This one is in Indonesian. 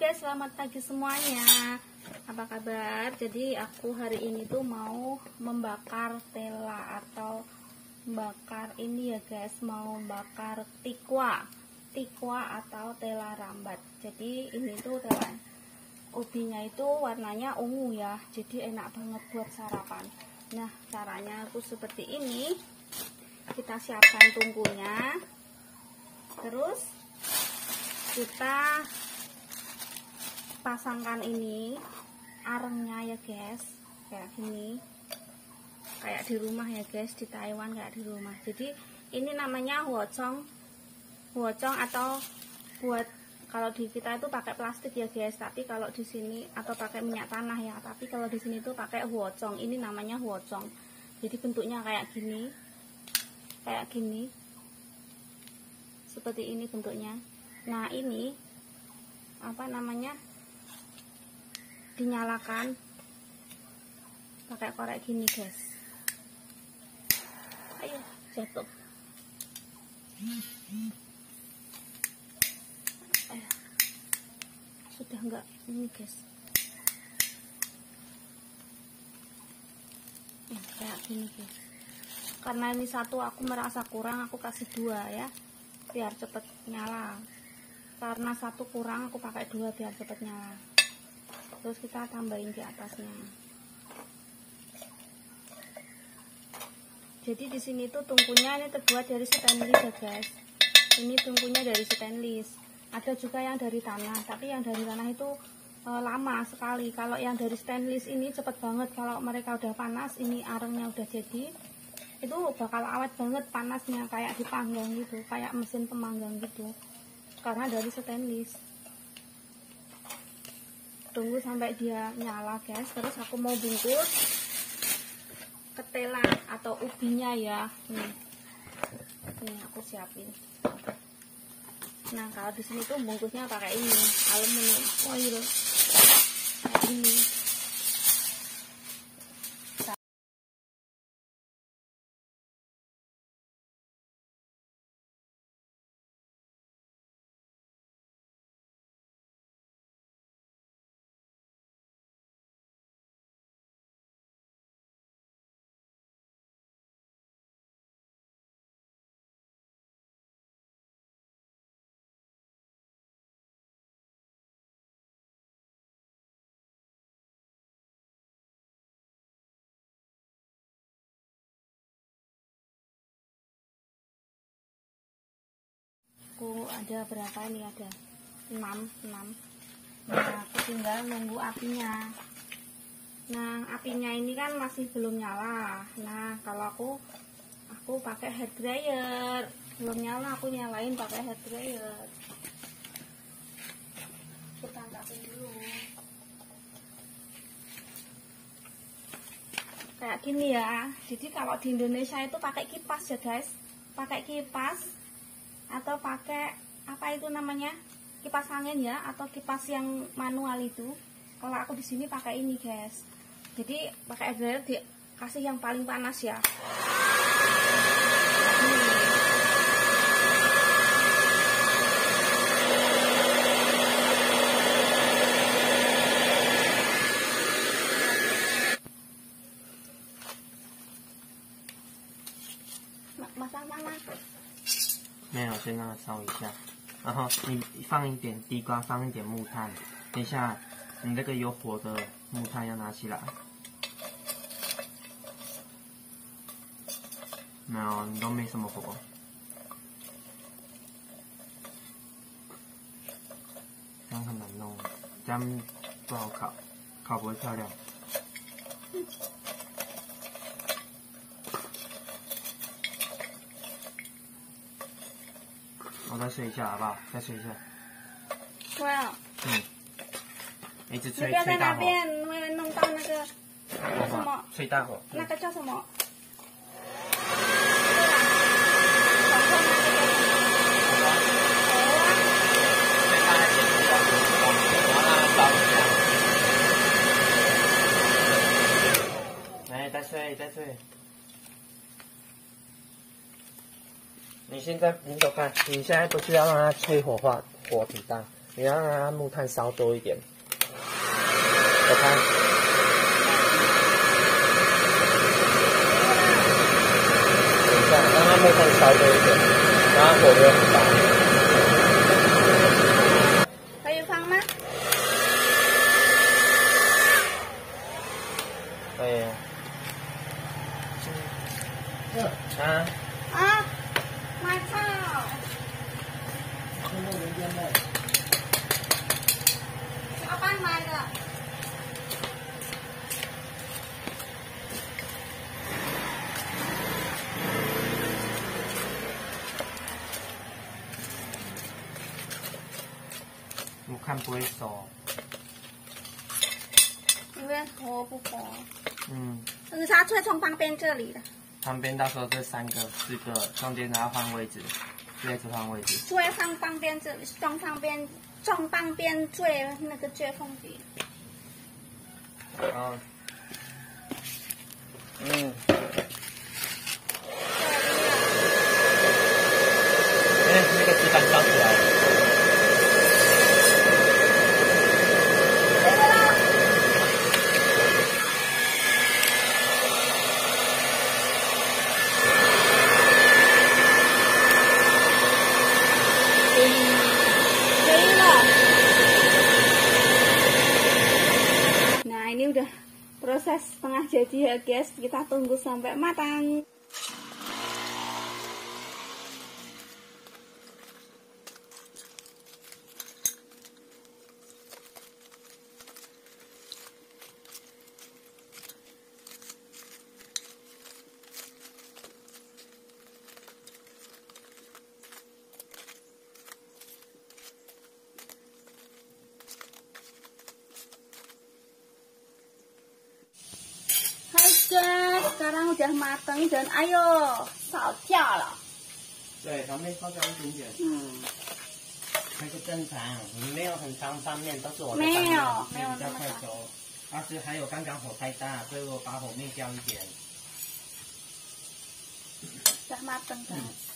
guys, selamat pagi semuanya. Apa kabar? Jadi aku hari ini tuh mau membakar tela atau membakar ini ya guys, mau bakar tikwa atau tela rambat. Jadi ini tuh tela ubinya itu warnanya ungu ya, jadi enak banget buat sarapan. Nah, caranya aku seperti ini. Kita siapkan tungkunya, terus kita pasangkan ini arengnya ya guys, kayak gini, kayak di rumah ya guys, di Taiwan kayak di rumah. Jadi ini namanya huocong atau buat kalau di kita itu pakai plastik ya guys, tapi kalau di sini atau pakai minyak tanah ya, tapi kalau di sini itu pakai huocong. Ini namanya huocong. Jadi bentuknya kayak gini. Kayak gini, seperti ini bentuknya. Nah, ini apa namanya, dinyalakan pakai korek gini guys. Ayo jatuh. Sudah enggak ini guys, kayak gini guys. Karena ini satu aku merasa kurang, aku kasih dua ya, biar cepet nyala. Karena satu kurang, aku pakai dua biar cepet nyala. Terus kita tambahin di atasnya. Jadi di sini tuh tungkunya ini terbuat dari stainless ya guys. Ini tungkunya dari stainless. Ada juga yang dari tanah, tapi yang dari tanah itu lama sekali. Kalau yang dari stainless ini cepet banget. Kalau mereka udah panas, ini arengnya udah jadi, itu bakal awet banget panasnya, kayak dipanggang gitu, kayak mesin pemanggang gitu, karena dari stainless. Tunggu sampai dia nyala guys, terus aku mau bungkus ke tela atau ubinya ya. Nih aku siapin. Nah, kalau di sini tuh bungkusnya pakai ini aluminium foil kayak ini. Ada berapa ini, ada 6. Nah, aku tinggal nunggu apinya. Nah, apinya ini kan masih belum nyala. Nah, kalau aku pakai hair dryer. Belum nyala, aku nyalain pakai hair dryer. Kita angkatin dulu. Kayak gini ya. Jadi kalau di Indonesia itu pakai kipas ya guys, pakai kipas atau pakai apa itu namanya, kipas angin ya, atau kipas yang manual itu. Kalau aku di sini pakai ini guys, jadi pakai air dryer, dikasih yang paling panas ya. Masak mana? 没有，先让它烧一下，然后你放一点地瓜，放一点木炭。等一下，你那个有火的木炭要拿起来。没有，你都没什么火。这样很难弄，这样不好烤，烤不会漂亮。我再吹一下好不好？再吹一下。吹啊！一直吹，吹大火。你不要在那边会弄到那个什么？吹大火。那个叫什么？来，再吹，再吹。你现在你走看，你现在不是要让它吹火化火比大，你要让它木炭烧多一点。我看，等一下，让它木炭烧多一点，然后火不要很大。 看不会熟，因为活不活？嗯，紫砂翠从旁边这里的，旁边到时候这3个、4个，中间都要换位置，叶子换位置。最放旁边这里，中旁边最那个最空地。好，嗯，哎，那个纸板烧起来了。 Proses setengah jadi ya guys, kita tunggu sampai matang. Sekarang udah mateng dan ayo saojiao lah. Jadi kami saojiao sedikit. Itu normal, tidak terlalu banyak. Tidak terlalu banyak. 而且还有刚火太大，所以我把火灭掉一点。Sudah mateng kan?